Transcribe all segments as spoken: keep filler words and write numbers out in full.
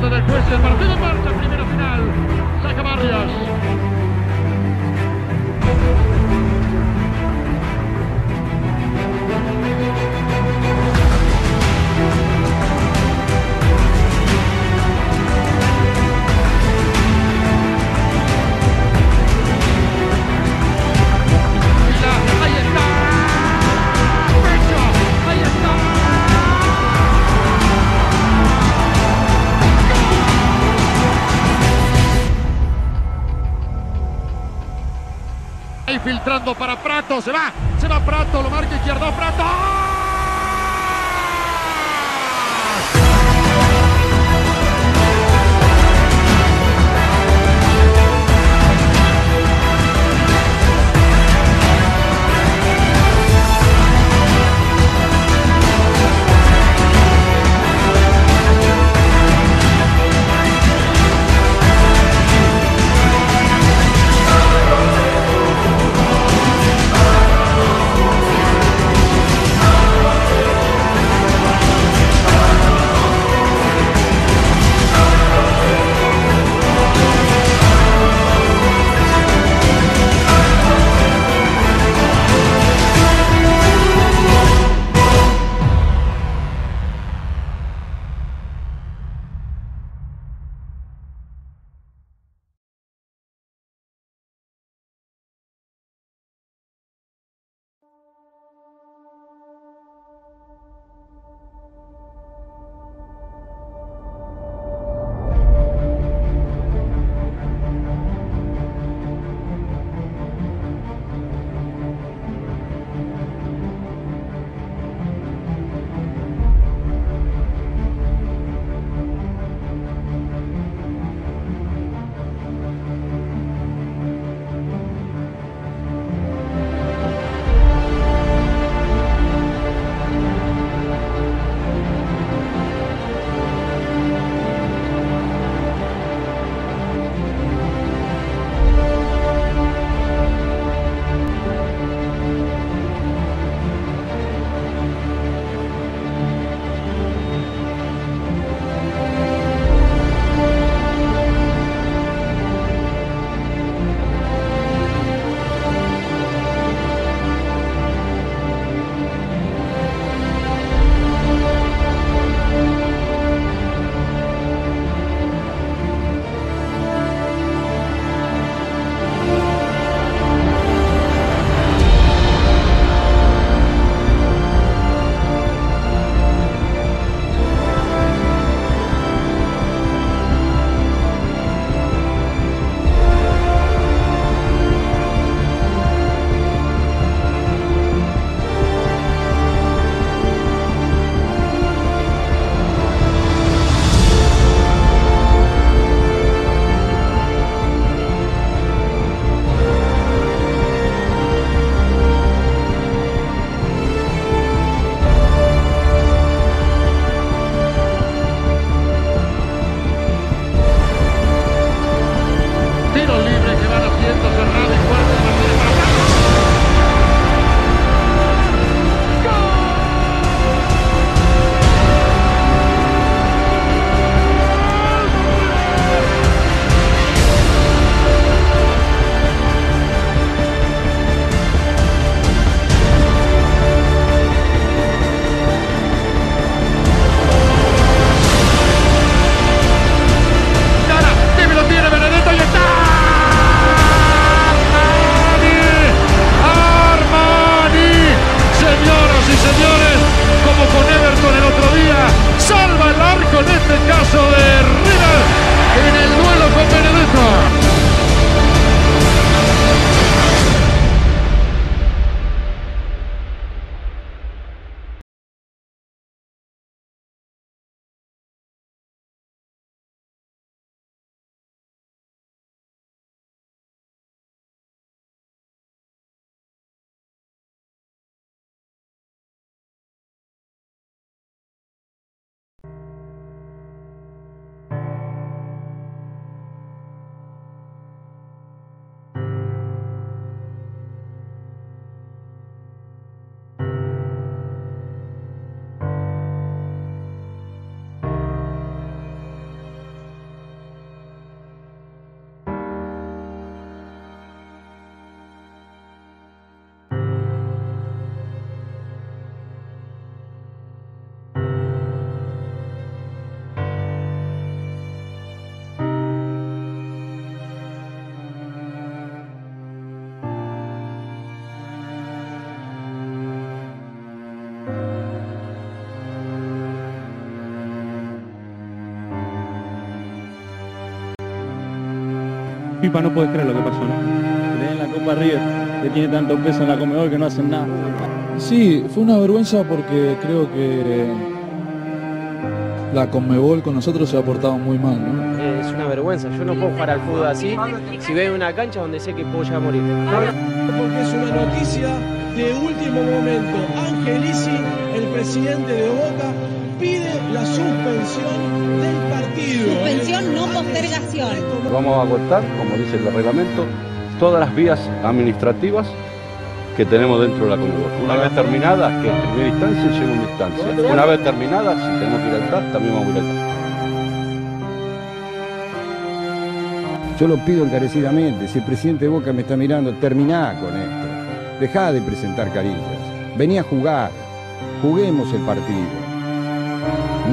Gallardo del juez, el partido en marcha, primera final, saca Barrios. Filtrando para Pratto, se va, se va Pratto, lo marca izquierdo, Pratto. Oh! FIFA no puede creer lo que pasó, ¿no? Le den la Copa River, que tiene tanto peso en la Conmebol que no hacen nada. Sí, fue una vergüenza porque creo que la Conmebol con nosotros se ha portado muy mal, ¿no? Es una vergüenza, yo no puedo jugar al fútbol así, si veo una cancha donde sé que puedo ya morir. Porque es una noticia de último momento. Angelici, el presidente de Boca, pide la suspensión del partido. Suspensión, no postergación. Vamos a agotar, como dice el reglamento, todas las vías administrativas que tenemos dentro de la Conmebol. Una vez terminada, que en primera instancia y segunda instancia. Una vez terminada, si tenemos que ir al T A S, también vamos a ir al T A S. Yo lo pido encarecidamente, si el presidente de Boca me está mirando, terminá con esto. Dejá de presentar carillas. Vení a jugar. Juguemos el partido.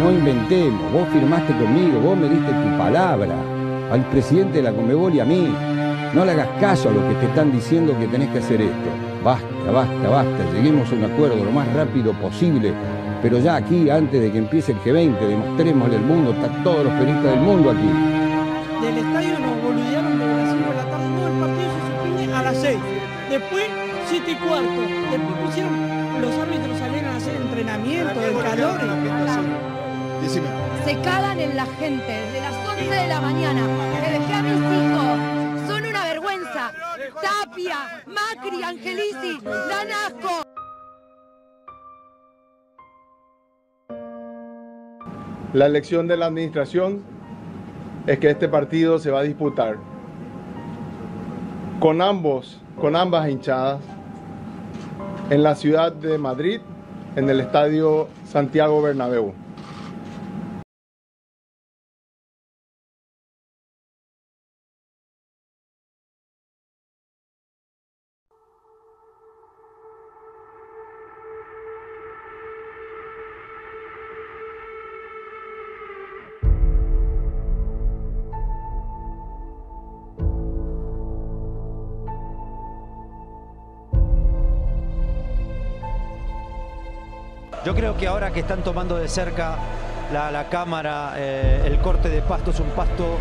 No inventemos, vos firmaste conmigo, vos me diste tu palabra, al presidente de la Conmebol y a mí. No le hagas caso a los que te están diciendo que tenés que hacer esto. Basta, basta, basta, lleguemos a un acuerdo lo más rápido posible, pero ya aquí, antes de que empiece el G veinte, demostrémosle al mundo, están todos los periodistas del mundo aquí. Del estadio nos boludearon de las cinco de la tarde, todo el partido se suspende a las seis, después siete y cuarto, después pusieron los árbitros salieron a hacer entrenamiento, el calor. Decime. Se cagan en la gente desde las once de la mañana. Le dejé a mis hijos. Son una vergüenza. Tapia, Macri, Angelici, dan asco. La elección de la administración es que este partido se va a disputar con ambos, con ambas hinchadas en la ciudad de Madrid, en el estadio Santiago Bernabéu. Yo creo que ahora que están tomando de cerca la, la cámara, eh, el corte de pasto es un pasto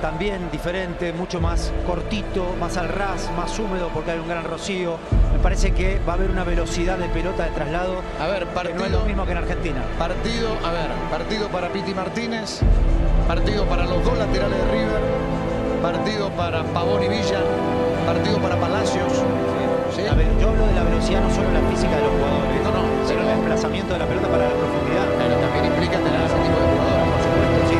también diferente, mucho más cortito, más al ras, más húmedo porque hay un gran rocío. Me parece que va a haber una velocidad de pelota de traslado a ver, partido, que no es lo mismo que en Argentina. Partido, a ver, partido para Piti Martínez, partido para los dos laterales de River, partido para Pavón y Villa, partido para Palacios. Sí. A ver, yo hablo de la velocidad, no solo la física de los jugadores, no, no, sino el desplazamiento de la pelota para la profundidad. Pero también implica tener ese tipo de jugadores, por supuesto, sí.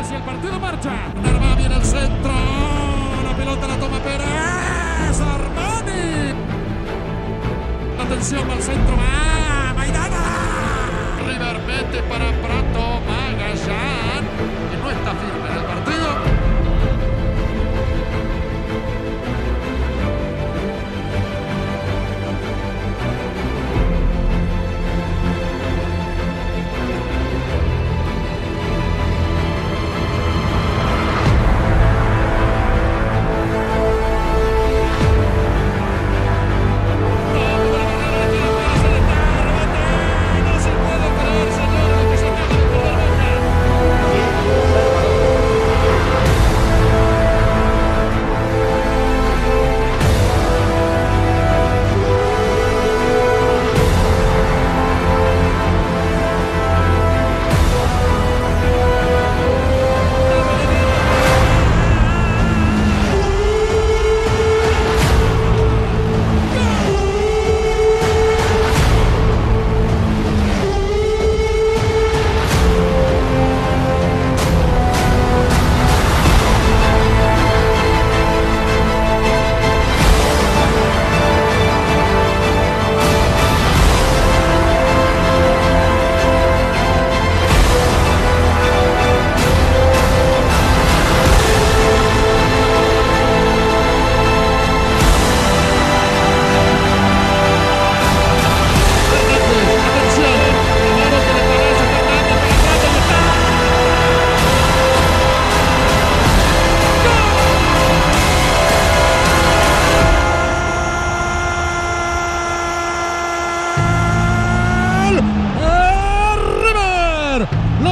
Y el partido marcha. Armani viene al centro. La pelota la toma Pérez. Armani. Atención al centro. Va Maidana. River mete para Pratto. Magallán. Que no está firme en el partido. Thank you.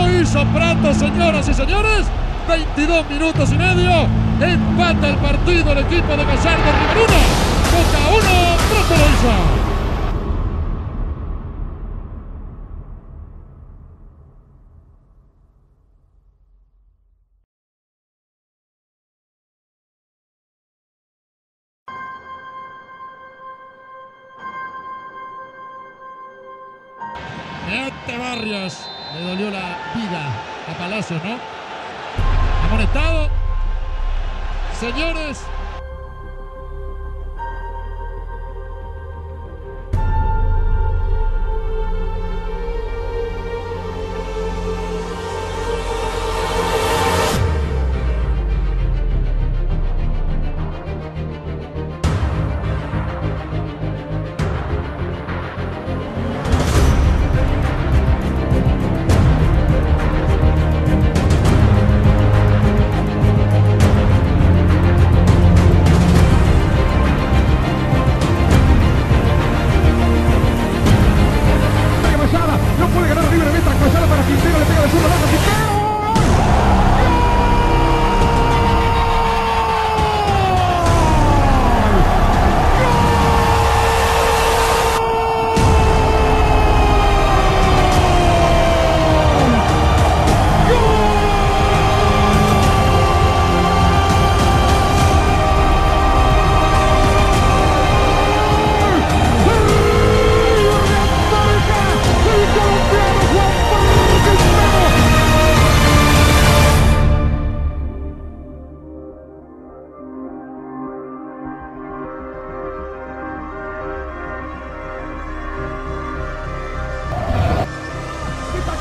Lo hizo Pratto, señoras y señores. veintidós minutos y medio. Empata el partido el equipo de Gallardo. Riberino. Boca uno, Pratto lo hizo. Mete Barrios, le dolió la vida a Palacios, ¿no? Amonestado, señores.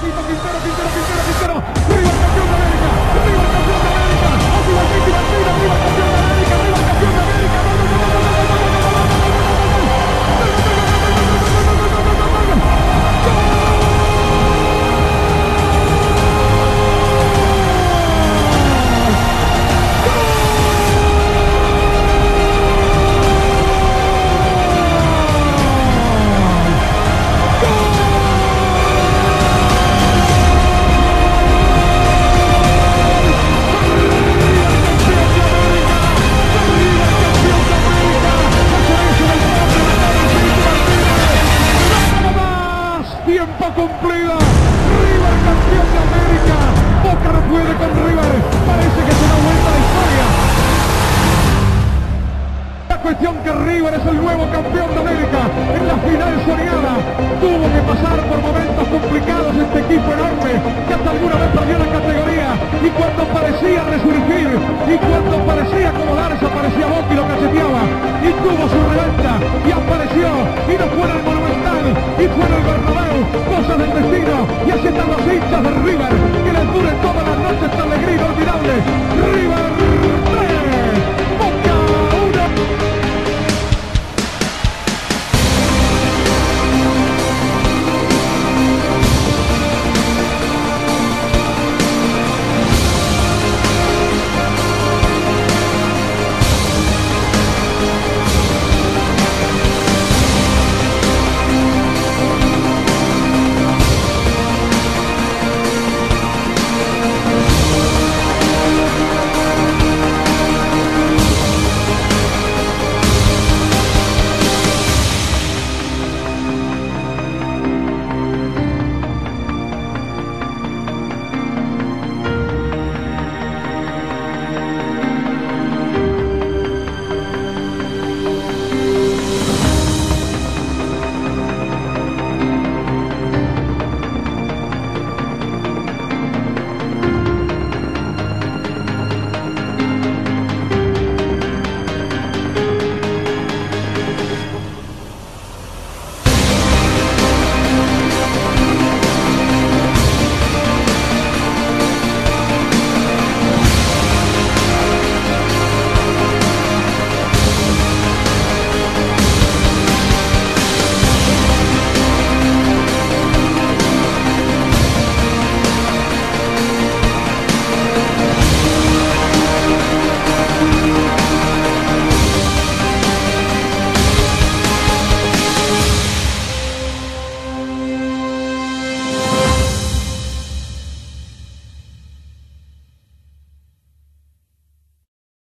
Quintero, Quintero, Quintero, Quintero. River campeón de América. River campeón de América. Arriba el Piti Martínez. River campeón de América. River campeón de América. Cumplida, River campeón de América. Boca no puede con River, parece que es una vuelta a la historia. La cuestión que River es el nuevo campeón de América en la final soñada. Tuvo que pasar por momentos complicados este equipo enorme que hasta alguna vez perdió la categoría, y cuando parecía resurgir y cuando parecía acomodarse aparecía Boki y lo cacheteaba, y tuvo su revancha y apareció y no fue en el Monumental y fue en el Bernabéu. Cosas del destino, y así están los